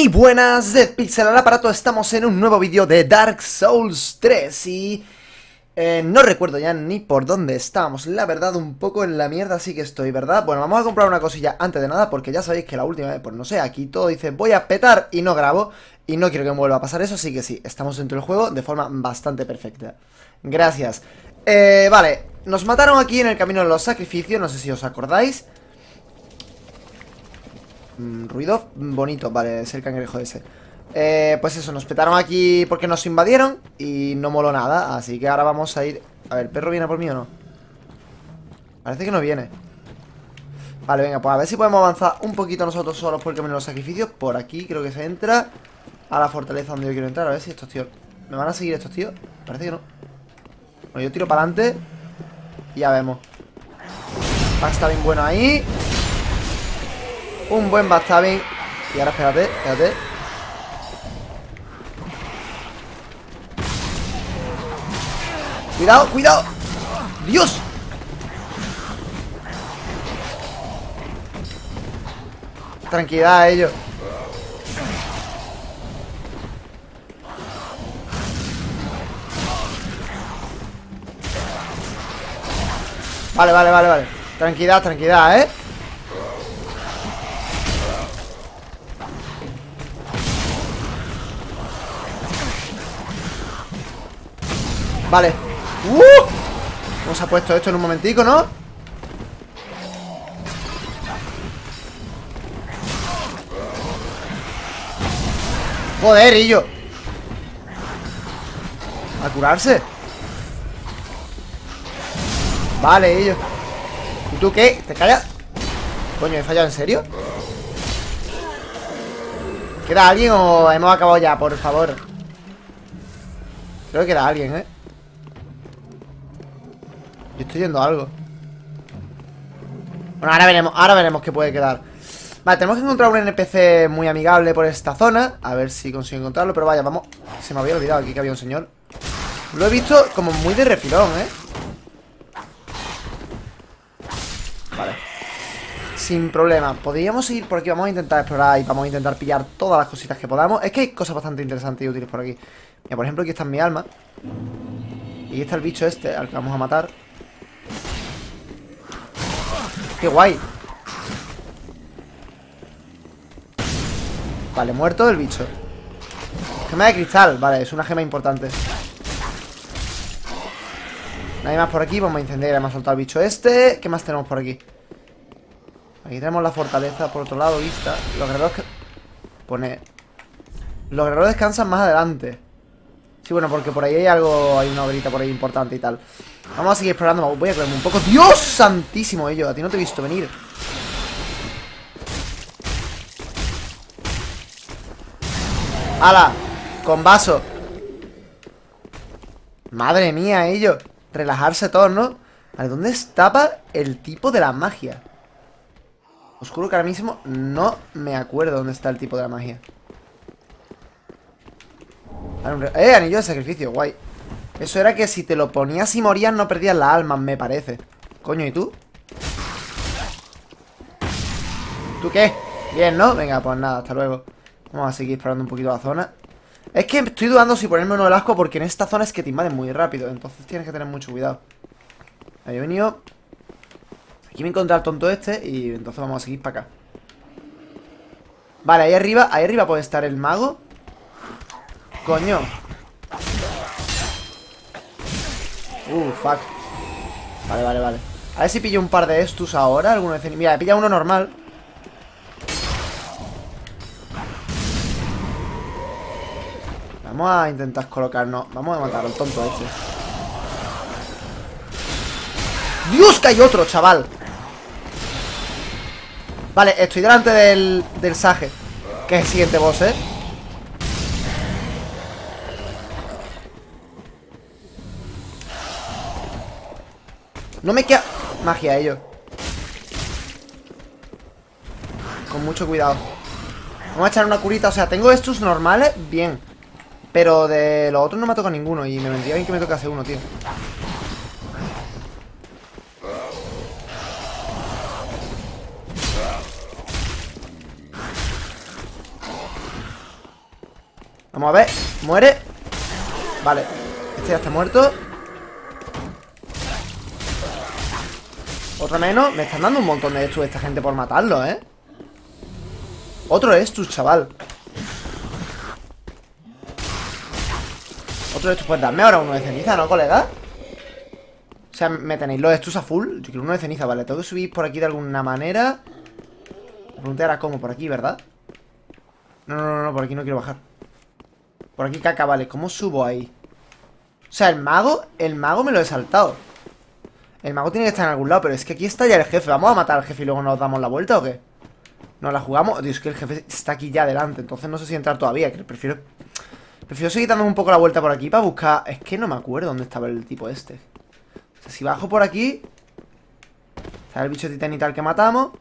Y buenas, Deadpixel al aparato, estamos en un nuevo vídeo de Dark Souls 3 y... no recuerdo ya ni por dónde estábamos, la verdad un poco en la mierda sí que estoy, ¿verdad? Bueno, vamos a comprar una cosilla antes de nada porque ya sabéis que la última vez, pues no sé, aquí todo dice voy a petar y no grabo y no quiero que me vuelva a pasar eso, así que sí, estamos dentro del juego de forma bastante perfecta. Gracias. Vale, nos mataron aquí en el camino de los sacrificios, no sé si os acordáis. Ruido bonito, vale, es el cangrejo ese. Pues eso, nos petaron aquí porque nos invadieron y no moló nada, así que ahora vamos a ir... A ver, ¿el perro viene por mí o no? Parece que no viene. Vale, venga, pues a ver si podemos avanzar un poquito nosotros solos por el camino de los sacrificios. Por aquí creo que se entra a la fortaleza donde yo quiero entrar, a ver si estos tíos... ¿Me van a seguir estos tíos? Parece que no. Bueno, yo tiro para adelante y ya vemos. Backstab bien bueno ahí. Un buen backstabbing. Y ahora espérate, espérate. Cuidado, cuidado. ¡Dios! Tranquilidad, ellos. Vale, vale, vale, vale. Tranquilidad, tranquilidad, ¿eh? Vale. ¿Cómo se ha puesto esto en un momentico, no? Joder, Hillo. A curarse. Vale, Hillo. ¿Y tú qué? ¿Te callas? Coño, ¿he fallado en serio? ¿Queda alguien o hemos acabado ya? Por favor. Creo que queda alguien, ¿eh? Yo estoy yendo a algo. Bueno, ahora veremos qué puede quedar. Vale, tenemos que encontrar un NPC muy amigable por esta zona. A ver si consigo encontrarlo, pero vaya, vamos. Se me había olvidado aquí que había un señor. Lo he visto como muy de refilón, ¿eh? Vale. Sin problema. Podríamos seguir por aquí, vamos a intentar explorar y vamos a intentar pillar todas las cositas que podamos. Es que hay cosas bastante interesantes y útiles por aquí. Mira, por ejemplo, aquí está mi alma. Y aquí está el bicho este, al que vamos a matar. ¡Qué guay! Vale, muerto el bicho. Gema de cristal. Vale, es una gema importante. Nadie más por aquí. Vamos a incendiar. Además, soltar al bicho este. ¿Qué más tenemos por aquí? Aquí tenemos la fortaleza. Por otro lado, vista. Los guerreros que... Pone... Los guerreros descansan más adelante. Sí, bueno, porque por ahí hay algo... Hay una obrita por ahí importante y tal. Vamos a seguir explorando. Voy a comerme un poco. ¡Dios santísimo, ello! A ti no te he visto venir. ¡Hala! Con vaso. Madre mía, ello. Relajarse todos, ¿no? Vale, ¿dónde estaba el tipo de la magia? Os juro que ahora mismo no me acuerdo dónde está el tipo de la magia. ¡Eh! Anillo de sacrificio, guay. Eso era que si te lo ponías y morías no perdías las almas, me parece. Coño, ¿y tú? ¿Tú qué? Bien, ¿no? Venga, pues nada, hasta luego. Vamos a seguir explorando un poquito la zona. Es que estoy dudando si ponerme uno del asco porque en esta zona es que te invaden muy rápido. Entonces tienes que tener mucho cuidado. Ahí he venido. Aquí me encontré al tonto este y entonces vamos a seguir para acá. Vale, ahí arriba puede estar el mago. Coño. Fuck. Vale, vale, vale. A ver si pillo un par de estos ahora. Alguna vez... Mira, he pillado uno normal. Vamos a intentar colocarnos. Vamos a matar al tonto este. ¡Dios, que hay otro, chaval! Vale, estoy delante del Sage, que es el siguiente boss, ¿eh? No me queda... Magia, ello. Con mucho cuidado. Vamos a echar una curita. O sea, tengo estos normales, bien. Pero de los otros no me ha tocado ninguno. Y me vendría bien que me tocase uno, tío. Vamos a ver. Muere. Vale. Este ya está muerto. Otro menos. Me están dando un montón de estus esta gente por matarlo, ¿eh? Otro estus, chaval. Otro estus. Pues dame ahora uno de ceniza, ¿no, colega? O sea, me tenéis los estus a full. Yo quiero uno de ceniza, vale. Tengo que subir por aquí de alguna manera. Me pregunté ahora cómo, por aquí, ¿verdad? No, no, no, no, por aquí no quiero bajar. Por aquí, caca, vale. ¿Cómo subo ahí? O sea, el mago me lo he saltado. El mago tiene que estar en algún lado, pero es que aquí está ya el jefe. ¿Vamos a matar al jefe y luego nos damos la vuelta o qué? ¿Nos la jugamos? Dios, que el jefe está aquí ya adelante. Entonces no sé si entrar todavía. Que prefiero seguir dándome un poco la vuelta por aquí para buscar... Es que no me acuerdo dónde estaba el tipo este. O sea, si bajo por aquí... Está el bicho titán y tal que matamos.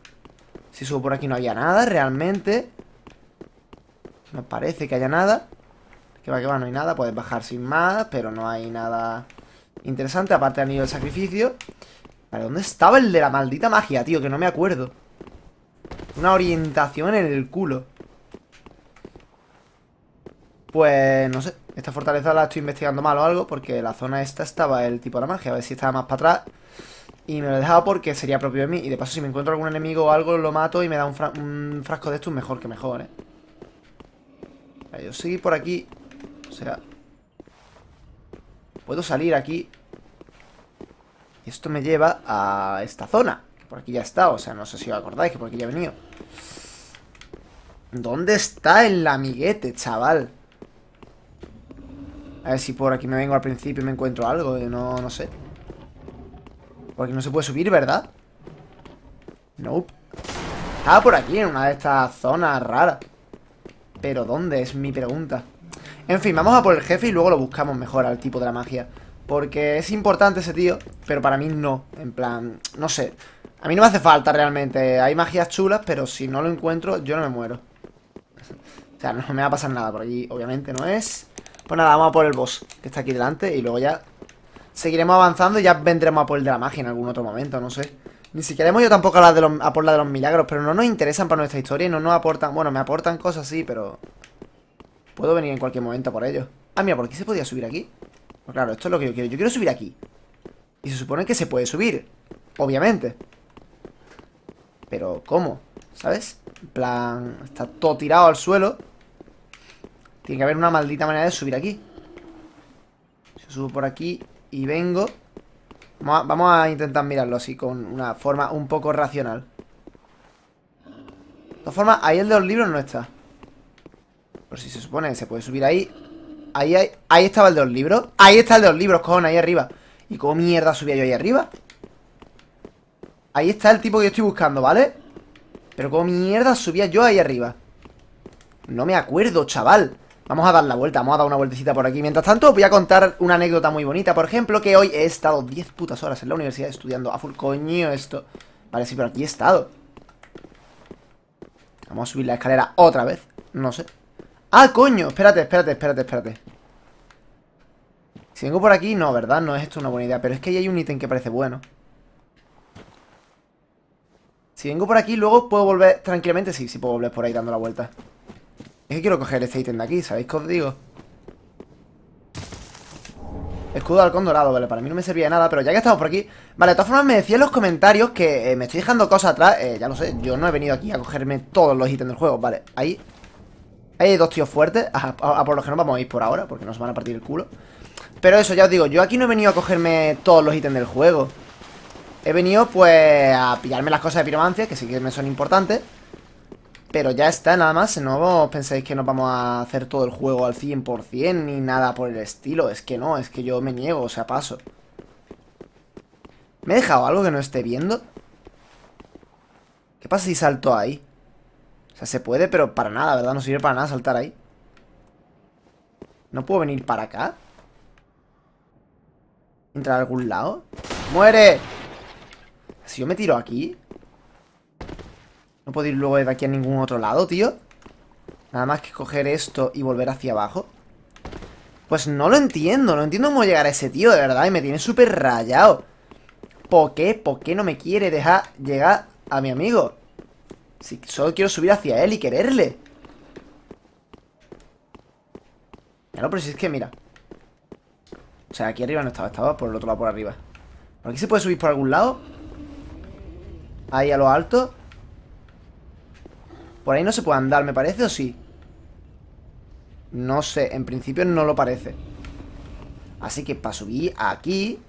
Si subo por aquí no había nada, realmente. No parece que haya nada. Que va, no hay nada. Puedes bajar sin más, pero no hay nada... Interesante, aparte han ido el sacrificio. Vale, ¿dónde estaba el de la maldita magia, tío? Que no me acuerdo. Una orientación en el culo. Pues no sé. Esta fortaleza la estoy investigando mal o algo, porque la zona esta estaba el tipo de la magia. A ver si estaba más para atrás. Y me lo he dejado porque sería propio de mí. Y de paso si me encuentro algún enemigo o algo, lo mato y me da un frasco de estos. Mejor que mejor, ¿eh? Vale, yo seguí por aquí. O sea... Puedo salir aquí. Y esto me lleva a esta zona. Que por aquí ya está. O sea, no sé si os acordáis que por aquí ya he venido. ¿Dónde está el amiguete, chaval? A ver si por aquí me vengo al principio y me encuentro algo. No sé. Porque no se puede subir, ¿verdad? Nope. Estaba por aquí, en una de estas zonas raras. Pero ¿dónde? Es mi pregunta. En fin, vamos a por el jefe y luego lo buscamos mejor al tipo de la magia. Porque es importante ese tío, pero para mí no. En plan, no sé. A mí no me hace falta realmente. Hay magias chulas, pero si no lo encuentro, yo no me muero. O sea, no me va a pasar nada por allí. Obviamente no es. Pues nada, vamos a por el boss, que está aquí delante. Y luego ya seguiremos avanzando y ya vendremos a por el de la magia en algún otro momento, no sé. Ni siquiera hemos ido tampoco a por la de los milagros, pero no nos interesan para nuestra historia y no nos aportan... Bueno, me aportan cosas, sí, pero... Puedo venir en cualquier momento por ello. Ah, mira, ¿por qué se podía subir aquí? Pues claro, esto es lo que yo quiero. Yo quiero subir aquí. Y se supone que se puede subir. Obviamente. Pero, ¿cómo? ¿Sabes? En plan, está todo tirado al suelo. Tiene que haber una maldita manera de subir aquí. Yo subo por aquí y vengo. Vamos a intentar mirarlo así, con una forma un poco racional. De todas formas, ahí el de los libros no está. Pero si se supone que se puede subir ahí. Ahí estaba el de los libros. Ahí está el de los libros, cojones, ahí arriba. ¿Y cómo mierda subía yo ahí arriba? Ahí está el tipo que yo estoy buscando, ¿vale? Pero ¿cómo mierda subía yo ahí arriba? No me acuerdo, chaval. Vamos a dar la vuelta, vamos a dar una vueltecita por aquí. Mientras tanto, voy a contar una anécdota muy bonita. Por ejemplo, que hoy he estado 10 putas horas en la universidad estudiando a full. Coño, esto. Vale, sí, pero aquí he estado. Vamos a subir la escalera otra vez. No sé. ¡Ah, coño! Espérate. Si vengo por aquí, no, ¿verdad? No es esto una buena idea. Pero es que ahí hay un ítem que parece bueno. Si vengo por aquí, luego puedo volver tranquilamente. Sí, sí puedo volver por ahí dando la vuelta. Es que quiero coger este ítem de aquí, ¿sabéis qué os digo? Escudo de halcón dorado, vale, para mí no me servía de nada. Pero ya que estamos por aquí... Vale, de todas formas me decía en los comentarios que me estoy dejando cosas atrás. Ya lo sé, yo no he venido aquí a cogerme todos los ítems del juego. Vale, ahí... Hay dos tíos fuertes, a por los que no vamos a ir por ahora, porque nos van a partir el culo. Pero eso, ya os digo, yo aquí no he venido a cogerme todos los ítems del juego. He venido, pues, a pillarme las cosas de piromancia, que sí que me son importantes. Pero ya está, nada más, no penséis que nos vamos a hacer todo el juego al 100% ni nada por el estilo. Es que no, es que yo me niego, o sea, paso. ¿Me he dejado algo que no esté viendo? ¿Qué pasa si salto ahí? O sea, se puede, pero para nada, ¿verdad? No sirve para nada saltar ahí. ¿No puedo venir para acá? ¿Entrar a algún lado? ¡Muere! Si yo me tiro aquí... No puedo ir luego de aquí a ningún otro lado, tío. Nada más que coger esto y volver hacia abajo. Pues no lo entiendo. No entiendo cómo llegar a ese tío, de verdad. Y me tiene súper rayado. ¿Por qué? ¿Por qué no me quiere dejar llegar a mi amigo? Si solo quiero subir hacia él y quererle. Claro, pero si es que, mira. O sea, aquí arriba no estaba, estaba por el otro lado, por arriba. ¿Por aquí se puede subir por algún lado? Ahí a lo alto. Por ahí no se puede andar, me parece, ¿o sí? No sé, en principio no lo parece. Así que para subir aquí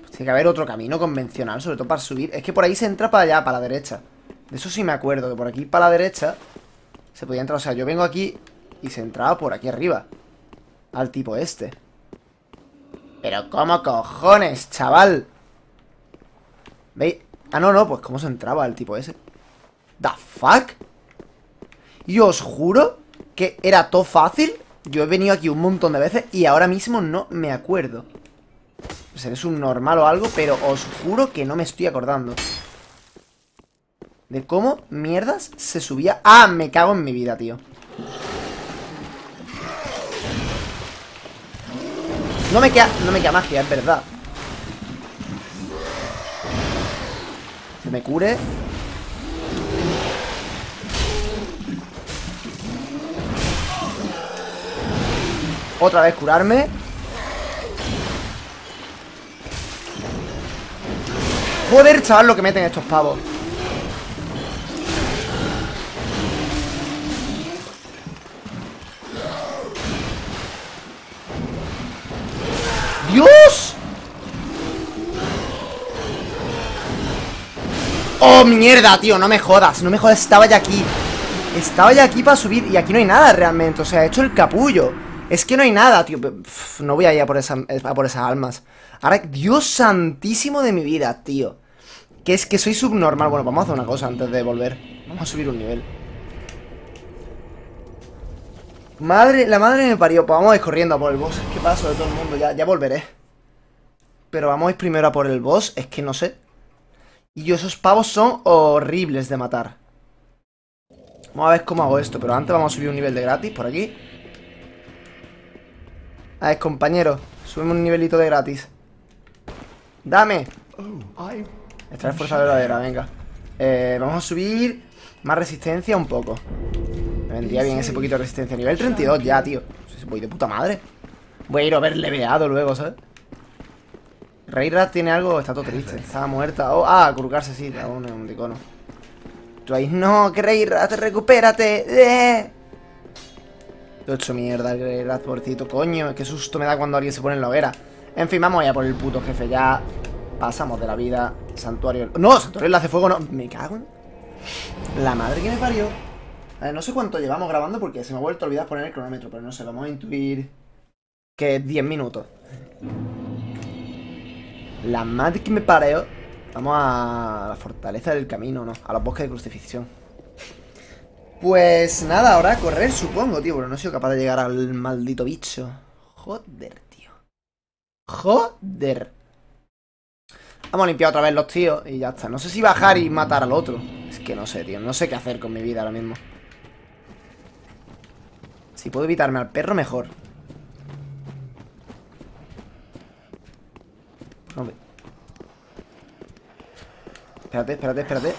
pues tiene que haber otro camino convencional, sobre todo para subir. Es que por ahí se entra para allá, para la derecha. De eso sí me acuerdo, que por aquí para la derecha se podía entrar, o sea, yo vengo aquí y se entraba por aquí arriba al tipo este. Pero ¿cómo cojones, chaval? ¿Veis? Ah, no, no, pues ¿cómo se entraba al tipo ese? ¿The fuck? Y os juro que era todo fácil. Yo he venido aquí un montón de veces y ahora mismo no me acuerdo. Pues eres un normal o algo, pero os juro que no me estoy acordando de cómo mierdas se subía. ¡Ah! Me cago en mi vida, tío. No me queda magia, es verdad. Que me cure. Otra vez curarme. Joder, chaval, lo que meten estos pavos. ¡Dios! ¡Oh, mierda, tío! No me jodas, no me jodas. Estaba ya aquí. Estaba ya aquí para subir. Y aquí no hay nada realmente. O sea, he hecho el capullo. Es que no hay nada, tío. No voy a ir a por esas almas. Ahora, Dios santísimo de mi vida, tío. Que es que soy subnormal. Bueno, vamos a hacer una cosa antes de volver. Vamos a subir un nivel. Madre, la madre me parió. Pues vamos a ir corriendo a por el boss. ¿Qué pasa de todo el mundo? Ya volveré. Pero vamos a ir primero a por el boss. Es que no sé. Y esos pavos son horribles de matar. Vamos a ver cómo hago esto. Pero antes vamos a subir un nivel de gratis por aquí. A ver, compañero, subimos un nivelito de gratis. ¡Dame! Extraer fuerza verdadera, venga. Vamos a subir más resistencia un poco. Me vendría bien ese poquito de resistencia. Nivel 32 ya, tío. Voy de puta madre. Voy a ir a ver leveado luego, ¿sabes? Greyrat tiene algo... Está todo triste. Estaba muerta. Oh, ah, curcarse, sí. Un icono. Tú ahí... ¡No, Greyrat, recupérate! Lo he hecho mierda, el ratportito, coño. Qué susto me da cuando alguien se pone en la hoguera. En fin, vamos allá por el puto jefe. Ya pasamos de la vida. Santuario. No, santuario le hace fuego, no. Me cago en la madre que me parió. A ver, no sé cuánto llevamos grabando porque se me ha vuelto a olvidar poner el cronómetro. Pero no sé, vamos a intuir que 10 minutos. La madre que me parió. Vamos a la fortaleza del camino, ¿no? A los bosques de crucifixión. Pues nada, ahora a correr, supongo, tío. Pero no he sido capaz de llegar al maldito bicho. Joder, tío. Joder. Vamos a limpiar otra vez los tíos y ya está. No sé si bajar y matar al otro. Es que no sé, tío. No sé qué hacer con mi vida ahora mismo. Si puedo evitarme al perro, mejor. Hombre. Espérate, espérate, espérate.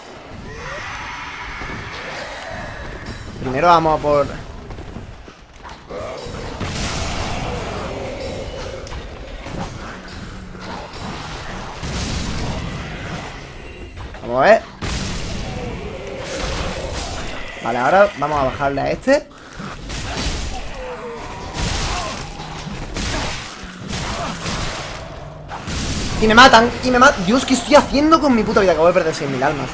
Primero vamos a por... Vamos a ver. Vale, ahora vamos a bajarle a este. Y me matan, y me matan. Dios, ¿qué estoy haciendo con mi puta vida? Acabo de perder 6.000 almas.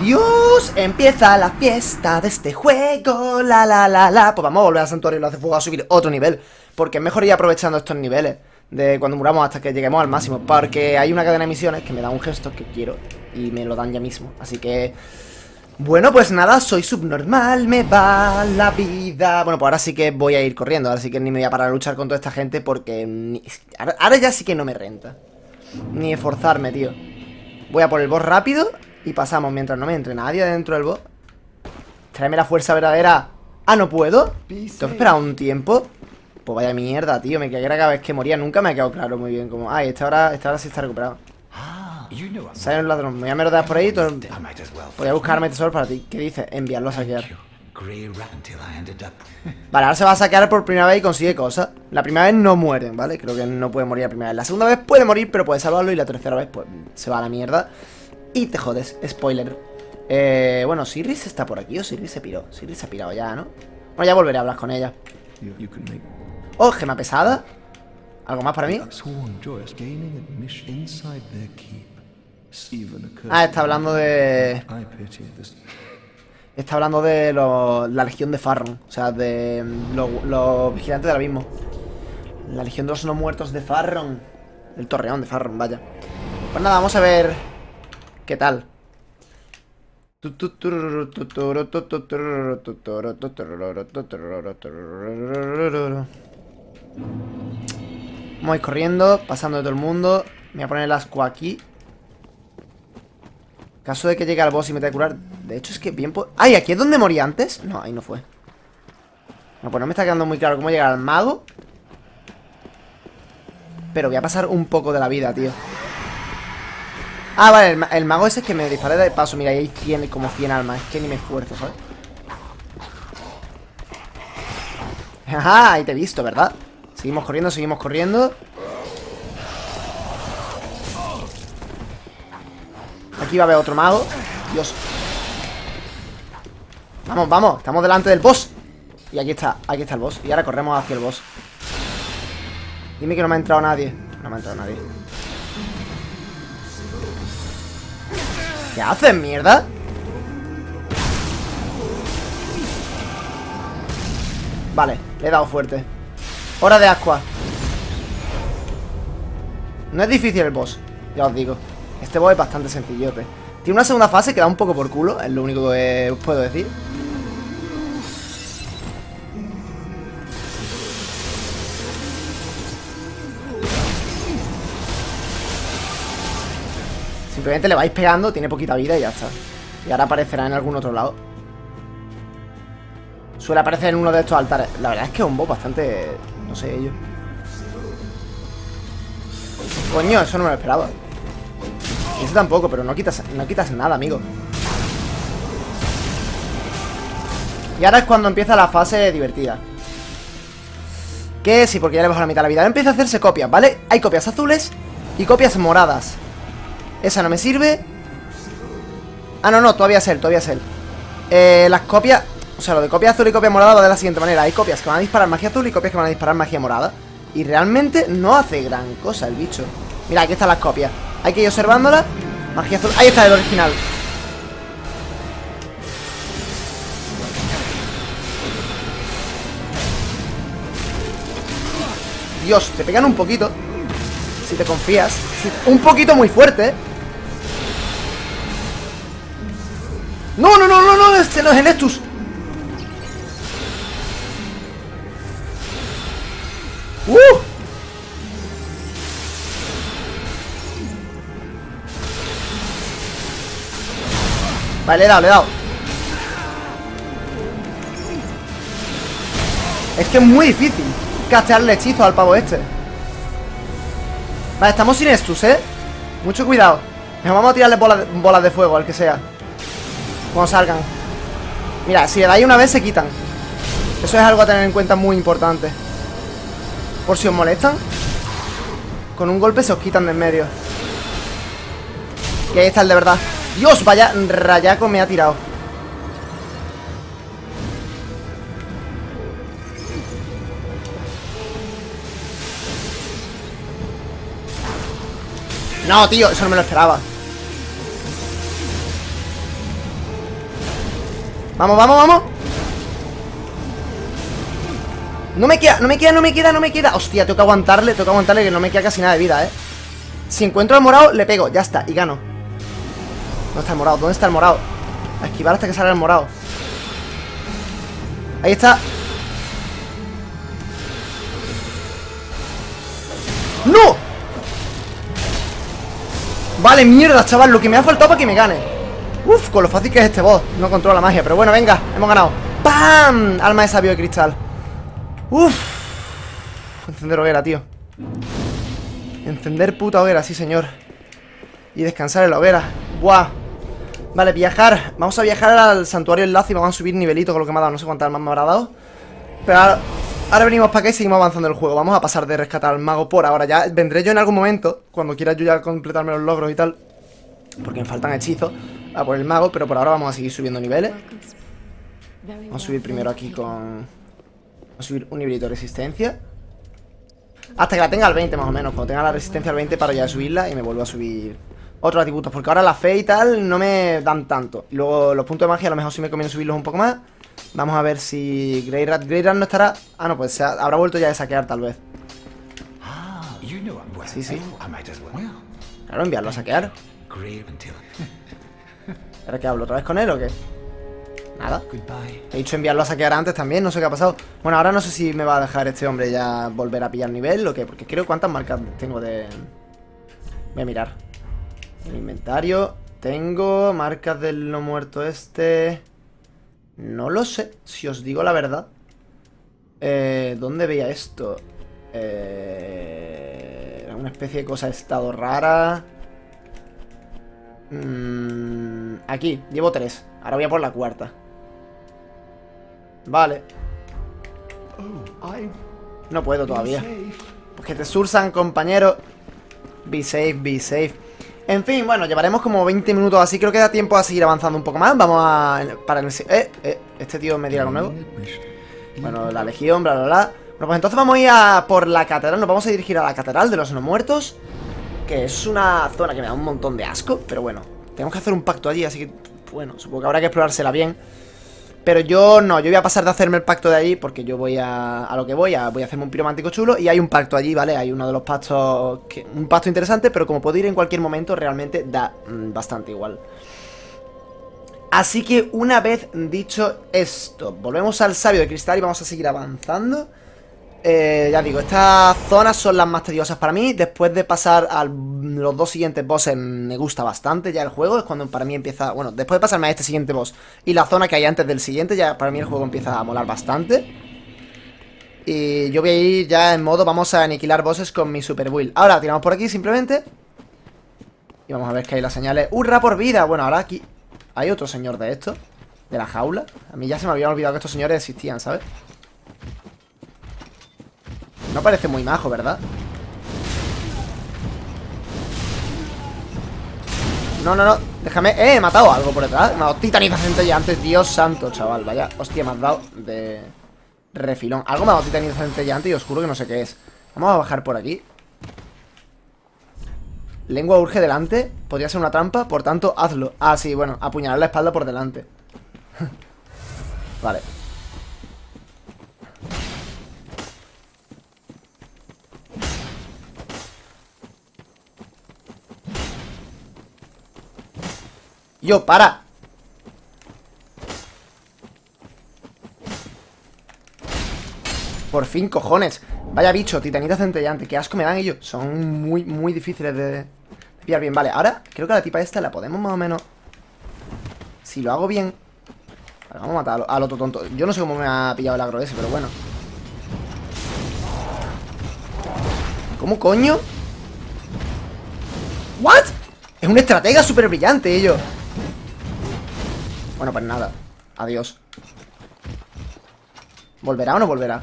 Dios, empieza la fiesta de este juego, la la la la. Pues vamos a volver al santuario y lo hace fuego a subir otro nivel. Porque es mejor ir aprovechando estos niveles de cuando muramos hasta que lleguemos al máximo. Porque hay una cadena de misiones que me da un gesto que quiero y me lo dan ya mismo. Así que, bueno, pues nada, soy subnormal, me va la vida. Bueno, pues ahora sí que voy a ir corriendo. Ahora sí que ni me voy a parar a luchar con toda esta gente porque ahora ya sí que no me renta ni esforzarme, tío. Voy a por el boss rápido. Y pasamos mientras no me entre nadie dentro del boss. Tráeme la fuerza verdadera. Ah, ¿no puedo? ¿Te has esperado un tiempo? Pues vaya mierda, tío. Me quedé cada vez que moría. Nunca me ha quedado claro muy bien como... Ay, esta hora sí está recuperado. Sale un ladrón. Me voy a merodear por ahí. Voy a buscarme tesoro para ti. ¿Qué dices? Enviarlo a saquear. Vale, ahora se va a sacar por primera vez y consigue cosas. La primera vez no mueren, ¿vale? Creo que no puede morir la primera vez. La segunda vez puede morir, pero puede salvarlo. Y la tercera vez, pues, se va a la mierda. Y te jodes, spoiler. Bueno, Sirris está por aquí, o Sirris se piró. Sirris se ha pirado ya, ¿no? Bueno, ya volveré a hablar con ella. Oh, gema pesada. ¿Algo más para mí? Ah, está hablando de... Está hablando de la legión de Farron. O sea, de los vigilantes del abismo. La legión de los no muertos de Farron. El torreón de Farron, vaya. Pues nada, vamos a ver qué tal. Vamos a ir corriendo, pasando de todo el mundo. Me voy a poner el ascua aquí. Caso de que llegue al boss y me tenga que curar. De hecho es que bien... ¡Ay! ¿Aquí es donde morí antes? No, ahí no fue. No, pues no me está quedando muy claro cómo llegar al mago. Pero voy a pasar un poco de la vida, tío. Ah, vale, el mago ese es que me disparé de paso. Mira, ahí hay 100, como 100 almas. Es que ni me esfuerzo, ¿sabes? Ajá, ahí te he visto, ¿verdad? Seguimos corriendo, seguimos corriendo. Aquí va a haber otro mago. Dios. Vamos, vamos. Estamos delante del boss. Y aquí está el boss. Y ahora corremos hacia el boss. Dime que no me ha entrado nadie. No me ha entrado nadie. ¿Qué haces, mierda? Vale, le he dado fuerte. Hora de ascua. No es difícil el boss, ya os digo. Este boss es bastante sencillote. Tiene una segunda fase que da un poco por culo, es lo único que os puedo decir. Simplemente le vais pegando, tiene poquita vida y ya está. Y ahora aparecerá en algún otro lado. Suele aparecer en uno de estos altares. La verdad es que es un boss bastante... No sé, ellos. Coño, eso no me lo esperaba. Eso tampoco, pero no quitas nada, amigo. Y ahora es cuando empieza la fase divertida. Que sí, porque ya le bajo la mitad de la vida. Ahora empieza a hacerse copias, ¿vale? Hay copias azules y copias moradas. Esa no me sirve. Ah, no, no, todavía es él, todavía es él. Las copias... O sea, lo de copia azul y copia morada va de la siguiente manera. Hay copias que van a disparar magia azul y copias que van a disparar magia morada. Y realmente no hace gran cosa el bicho. Mira, aquí están las copias. Hay que ir observándolas. Magia azul. Ahí está el original. Dios, te pegan un poquito. Si te confías. Un poquito muy fuerte, ¿eh? No, no, no, no, no. Este no es el Estus. Vale, le he dado, le he dado. Es que es muy difícil castearle hechizo al pavo este. Vale, estamos sin estos, ¿eh? Mucho cuidado. Nos vamos a tirarle bolas de fuego al que sea. Cuando salgan. Mira, si le dais una vez se quitan. Eso es algo a tener en cuenta muy importante. Por si os molestan. Con un golpe se os quitan de en medio. Y ahí está el de verdad. Dios, vaya rayaco me ha tirado. No, tío, eso no me lo esperaba. Vamos, vamos, vamos. No me queda, no me queda, no me queda, no me queda. Hostia, tengo que aguantarle que no me queda casi nada de vida, eh. Si encuentro al morado, le pego, ya está, y gano. ¿Dónde está el morado? ¿Dónde está el morado? A esquivar hasta que salga el morado. Ahí está. ¡No! Vale, mierda, chaval, lo que me ha faltado para que me gane. Uf, con lo fácil que es este boss. No controla la magia, pero bueno, venga, hemos ganado. ¡Pam! Alma de sabio de cristal. Uf. Encender hoguera, tío. Encender puta hoguera, sí señor. Y descansar en la hoguera. ¡Guau! Wow. Vale, viajar. Vamos a viajar al santuario del lazo y vamos a subir nivelito con lo que me ha dado. No sé cuántas más me habrá dado. Pero ahora venimos para acá y seguimos avanzando el juego. Vamos a pasar de rescatar al mago por ahora. Ya vendré yo en algún momento, cuando quiera yo ya completarme los logros y tal, porque me faltan hechizos, a por el mago. Pero por ahora vamos a seguir subiendo niveles. Vamos a subir primero aquí con... Vamos a subir un nivelito de resistencia hasta que la tenga al 20 más o menos. Cuando tenga la resistencia al 20 para ya subirla y me vuelvo a subir otros atributos, porque ahora la fe y tal no me dan tanto. Y luego los puntos de magia a lo mejor sí me conviene subirlos un poco más. Vamos a ver si Greyrat... Greyrat no estará... Ah, no, pues habrá vuelto ya de saquear tal vez. Sí, sí. Claro, enviarlo a saquear. ¿Ahora qué hablo? ¿Otra vez con él o qué? Nada. He dicho enviarlo a saquear antes también, no sé qué ha pasado. Bueno, ahora no sé si me va a dejar este hombre ya volver a pillar nivel o qué, porque creo cuántas marcas tengo de... Voy a mirar. El inventario. Tengo marcas del no muerto este... No lo sé, si os digo la verdad. ¿Dónde veía esto? Era una especie de cosa de estado rara. Aquí, llevo 3. Ahora voy a por la cuarta. Vale. No puedo todavía. Porque te sursan, compañero. Be safe, be safe. En fin, bueno, llevaremos como 20 minutos así. Creo que da tiempo a seguir avanzando un poco más. Vamos a... Para el... este tío me dirá algo nuevo. Bueno, la legión, bla, bla, bla. Bueno, pues entonces vamos a ir a por la catedral. Nos vamos a dirigir a la catedral de los no muertos, que es una zona que me da un montón de asco. Pero bueno, tenemos que hacer un pacto allí, así que... Bueno, supongo que habrá que explorársela bien. Pero yo no, yo voy a pasar de hacerme el pacto de allí, porque yo voy a lo que voy voy a hacerme un piromántico chulo. Y hay un pacto allí, ¿vale? Hay uno de los pactos que, un pacto interesante, pero como puedo ir en cualquier momento, realmente da bastante igual. Así que una vez dicho esto, volvemos al sabio de cristal y vamos a seguir avanzando. Ya digo, estas zonas son las más tediosas para mí. Después de pasar a los dos siguientes bosses me gusta bastante ya el juego. Es cuando para mí empieza... Bueno, después de pasarme a este siguiente boss y la zona que hay antes del siguiente, ya para mí el juego empieza a molar bastante. Y yo voy a ir ya en modo vamos a aniquilar bosses con mi super build. Ahora tiramos por aquí simplemente y vamos a ver que hay las señales. ¡Hurra por vida! Bueno, ahora aquí hay otro señor de esto, de la jaula. A mí ya se me había olvidado que estos señores existían, ¿sabes? No parece muy majo, ¿verdad? No, no, no, déjame... he matado algo por detrás. No, titanización centelleante, Dios santo, chaval. Vaya, hostia, me has dado de refilón. Algo me ha dado titanización centelleante y os juro que no sé qué es. Vamos a bajar por aquí. Lengua urge delante. Podría ser una trampa, por tanto, hazlo. Ah, sí, bueno, apuñalar la espalda por delante. Vale. ¡Yo, para! Por fin, cojones. Vaya bicho, titanita centellante. Qué asco me dan ellos. Son muy, muy difíciles de pillar bien. Vale, ahora creo que a la tipa esta la podemos más o menos... Si lo hago bien... Vale, vamos a matar al otro tonto. Yo no sé cómo me ha pillado el agro ese, pero bueno. ¿Cómo coño? ¿What? Es un estratega súper brillante ellos. Bueno, pues nada. Adiós. ¿Volverá o no volverá?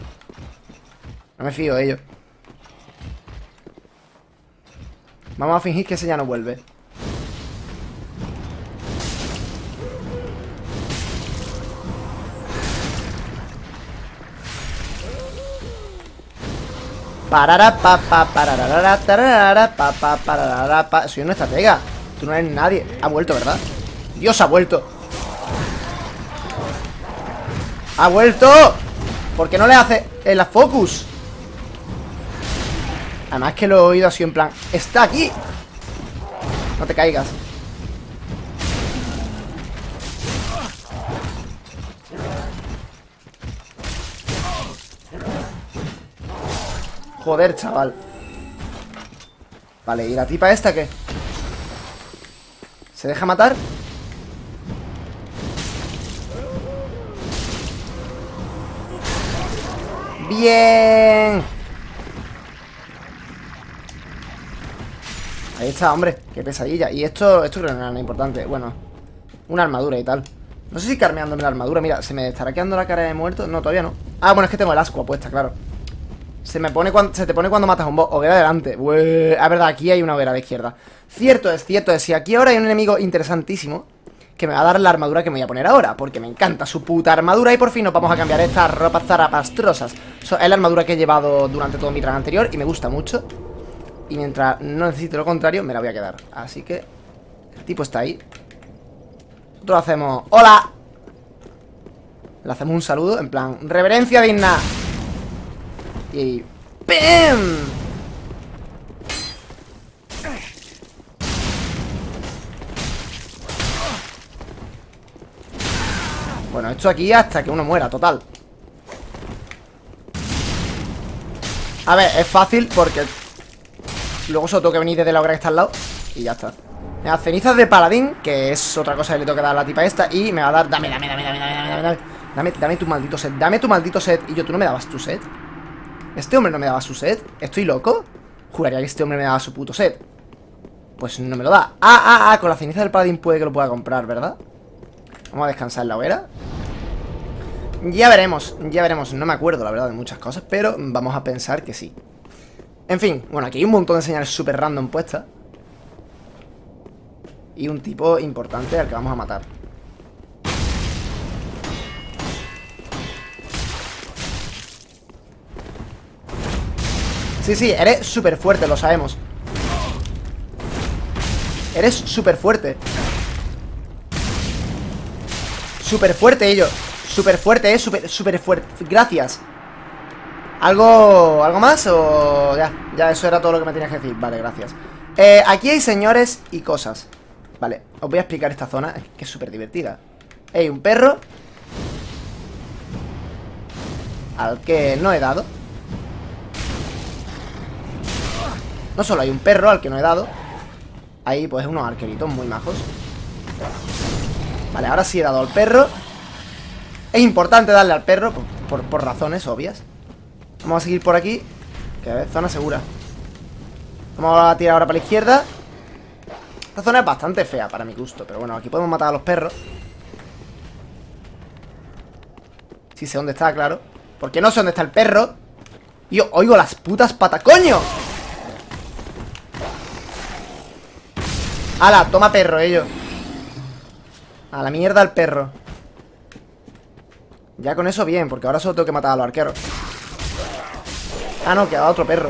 No me fío de ellos. Vamos a fingir que ese ya no vuelve. Parara pa pa pararara tarara pa pa pararara pa. Soy un estratega. Tú no eres nadie. Ha vuelto, ¿verdad? Dios, ha vuelto. ¡Ha vuelto! ¿Por qué no le hace el focus? Además que lo he oído así en plan... ¡Está aquí! No te caigas. Joder, chaval. Vale, ¿y la tipa esta qué? ¿Se deja matar? ¡Bien! Ahí está, hombre. ¡Qué pesadilla! Y esto creo que no era nada importante. Bueno, Una armadura y tal. No sé si carmeándome la armadura. Mira, ¿se me estará quedando la cara de muerto? No, todavía no. Ah, bueno, es que tengo el ascua puesta, claro. Se me pone cuando, se te pone cuando matas a un boss. Hoguera delante. Ah, verdad, aquí hay una hoguera a la izquierda. Cierto es, cierto es. Y aquí ahora hay un enemigo interesantísimo que me va a dar la armadura que me voy a poner ahora, porque me encanta su puta armadura. Y por fin nos vamos a cambiar estas ropas zarapastrosas. Es la armadura que he llevado durante todo mi run anterior y me gusta mucho. Y mientras no necesite lo contrario, me la voy a quedar. Así que el tipo está ahí. Nosotros hacemos... ¡Hola! Le hacemos un saludo, en plan... ¡Reverencia digna! Y... ¡Pim! Bueno, esto aquí hasta que uno muera, total. A ver, es fácil porque... Luego solo tengo que venir desde la hora que está al lado y ya está. Me da cenizas de paladín, que es otra cosa que le tengo que dar a la tipa esta. Y me va a dar... Dame tu maldito set. Dame tu maldito set. Y yo, ¿tú no me dabas tu set? ¿Este hombre no me daba su set? ¿Estoy loco? Juraría que este hombre me daba su puto set. Pues no me lo da. Ah, con la ceniza del paladín puede que lo pueda comprar, ¿verdad? Vamos a descansar en la hoguera. Ya veremos, ya veremos. No me acuerdo, la verdad, de muchas cosas, pero vamos a pensar que sí. En fin, bueno, aquí hay un montón de señales súper random puestas. Y un tipo importante al que vamos a matar. Sí, eres súper fuerte, lo sabemos. Eres súper fuerte. Súper fuerte, ello. Súper fuerte, súper fuerte. Gracias. ¿Algo más o...? Ya, eso era todo lo que me tenías que decir. Vale, gracias. Aquí hay señores y cosas. Vale, os voy a explicar esta zona, que es súper divertida. Hay un perro al que no he dado. No solo hay un perro al que no he dado. Hay pues unos arqueritos muy majos. Vale, ahora sí he dado al perro. Es importante darle al perro por razones obvias. Vamos a seguir por aquí, que es zona segura. Vamos a tirar ahora para la izquierda. Esta zona es bastante fea para mi gusto, pero bueno, aquí podemos matar a los perros. Sí sé dónde está, claro. Porque no sé dónde está el perro. Y yo oigo las putas patas. ¡Coño! ¡Hala! Toma perro, ello. A la mierda el perro. Ya con eso bien, porque ahora solo tengo que matar a los arqueros. Ah, no, quedaba otro perro.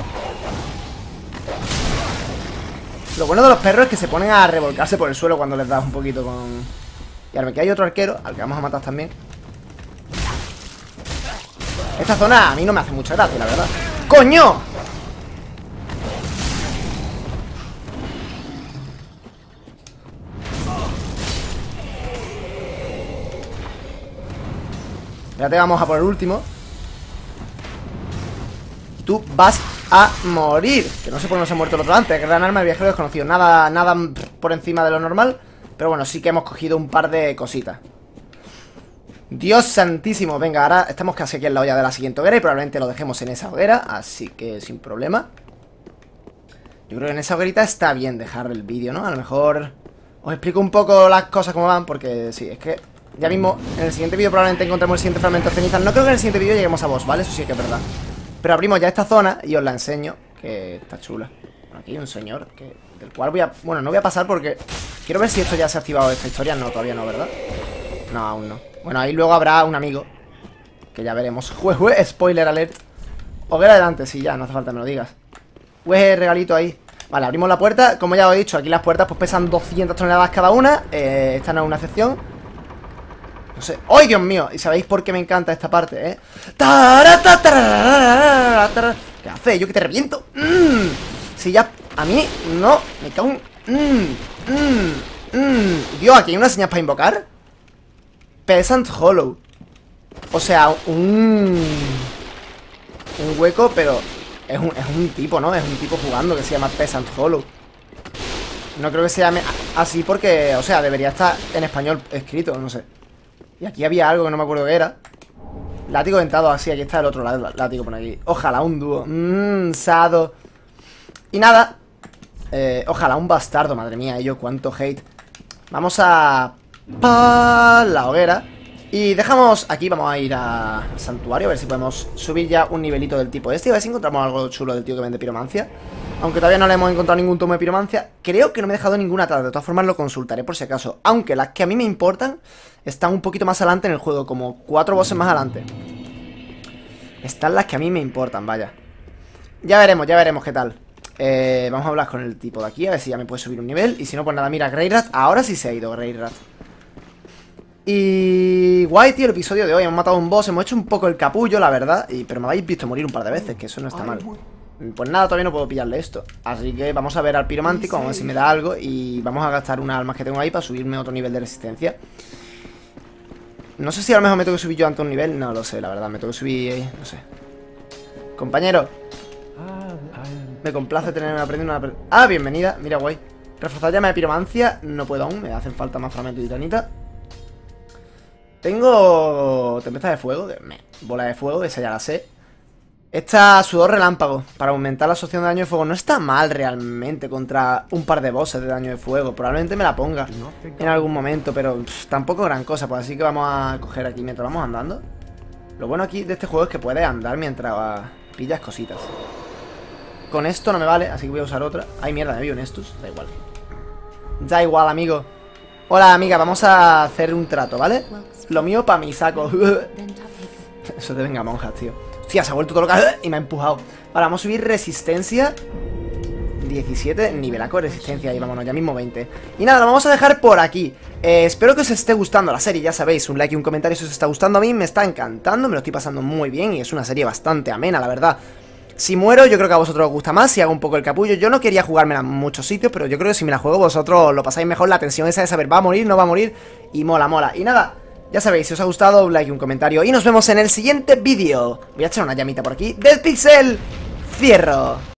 Lo bueno de los perros es que se ponen a revolcarse por el suelo cuando les das un poquito con... Y ahora aquí hay otro arquero, al que vamos a matar también. Esta zona a mí no me hace mucha gracia, la verdad. ¡Coño! Ya te vamos a por el último. Tú vas a morir. Que no sé por qué no se ha muerto el otro antes. Gran arma de viajero desconocido. Nada por encima de lo normal. Pero bueno, sí que hemos cogido un par de cositas. Dios santísimo. Venga, ahora estamos casi aquí en la olla de la siguiente hoguera. Y probablemente lo dejemos en esa hoguera. Así que sin problema. Yo creo que en esa hoguerita está bien dejar el vídeo, ¿no? A lo mejor os explico un poco las cosas como van. Porque sí, es que ya mismo en el siguiente vídeo probablemente encontremos el siguiente fragmento de cenizas. No creo que en el siguiente vídeo lleguemos a boss, ¿vale? Eso sí que es verdad. Pero abrimos ya esta zona y os la enseño, que está chula. Bueno, aquí hay un señor del cual voy a... Bueno, no voy a pasar porque... Quiero ver si esto ya se ha activado esta historia. No, todavía no, ¿verdad? No, aún no. Bueno, ahí luego habrá un amigo que ya veremos. Jue, spoiler alert. Hoguera adelante, sí, ya, no hace falta que me lo digas. Jue, regalito ahí. Vale, abrimos la puerta. Como ya os he dicho, aquí las puertas pues pesan 200 toneladas cada una. Esta no es una excepción. No sé. ¡Ay, Dios mío! ¿Y sabéis por qué me encanta esta parte, eh? ¿Qué hace? Yo que te reviento. Si ya... A mí... No. Me cago en... Dios, aquí hay una señal para invocar. Peasant Hollow. O sea, un hueco, pero... Es un tipo, ¿no? Es un tipo jugando que se llama Peasant Hollow. No creo que se llame así porque... O sea, debería estar en español escrito, no sé. Y aquí había algo que no me acuerdo qué era. Látigo dentado, así, aquí está el otro látigo por aquí. Ojalá un dúo. Sado. Y nada. Ojalá un bastardo, madre mía, ello, cuánto hate. Vamos a para la hoguera. Y dejamos aquí, vamos a ir a santuario, a ver si podemos subir ya un nivelito del tipo este. A ver si encontramos algo chulo del tío que vende piromancia. Aunque todavía no le hemos encontrado ningún tomo de piromancia. Creo que no me he dejado ninguna atrás, de todas formas lo consultaré por si acaso. Aunque las que a mí me importan están un poquito más adelante en el juego, como 4 bosses más adelante. Están las que a mí me importan, vaya. Ya veremos qué tal. Vamos a hablar con el tipo de aquí, a ver si ya me puede subir un nivel. Y si no, pues nada, mira, Greyrat, ahora sí se ha ido Greyrat. Y guay, tío, el episodio de hoy. Hemos matado a un boss, hemos hecho un poco el capullo, la verdad. Pero me habéis visto morir un par de veces, que eso no está mal. Pues nada, todavía no puedo pillarle esto. Así que vamos a ver al piromántico, vamos a ver si me da algo. Y vamos a gastar unas almas que tengo ahí para subirme otro nivel de resistencia. No sé si a lo mejor me tengo que subir yo ante un nivel. No lo sé, la verdad, me tengo que subir, no sé. Compañero, me complace tenerme aprendiendo una... Ah, bienvenida, mira, guay. Reforzar llama de piromancia, no puedo aún. Me hacen falta más fragmentos de titanita. Tengo tempestad de fuego, bola de fuego, esa ya la sé. Esta sudor relámpago, para aumentar la absorción de daño de fuego. No está mal realmente contra un par de bosses de daño de fuego. Probablemente me la ponga en algún momento, pero tampoco gran cosa. Pues así que vamos a coger aquí mientras vamos andando. Lo bueno aquí de este juego es que puedes andar mientras pillas cositas. Con esto no me vale, así que voy a usar otra. Ay, mierda, me vi un Estus, da igual. Da igual, amigo. Hola, amiga, vamos a hacer un trato, ¿vale? Lo mío para mi saco. Eso te venga monjas, tío. Hostia, se ha vuelto todo loca y me ha empujado. Ahora vamos a subir resistencia 17, nivelaco de resistencia. Y vámonos, ya mismo 20. Y nada, lo vamos a dejar por aquí. Espero que os esté gustando la serie, ya sabéis. Un like y un comentario si os está gustando. A mí me está encantando, me lo estoy pasando muy bien. Y es una serie bastante amena, la verdad. Si muero, yo creo que a vosotros os gusta más. Si hago un poco el capullo, yo no quería jugármela en muchos sitios, pero yo creo que si me la juego vosotros lo pasáis mejor. La tensión esa de saber, va a morir, no va a morir. Y mola, mola. Y nada, ya sabéis, si os ha gustado, un like y un comentario. Y nos vemos en el siguiente vídeo. Voy a echar una llamita por aquí. Deadpixel, cierro.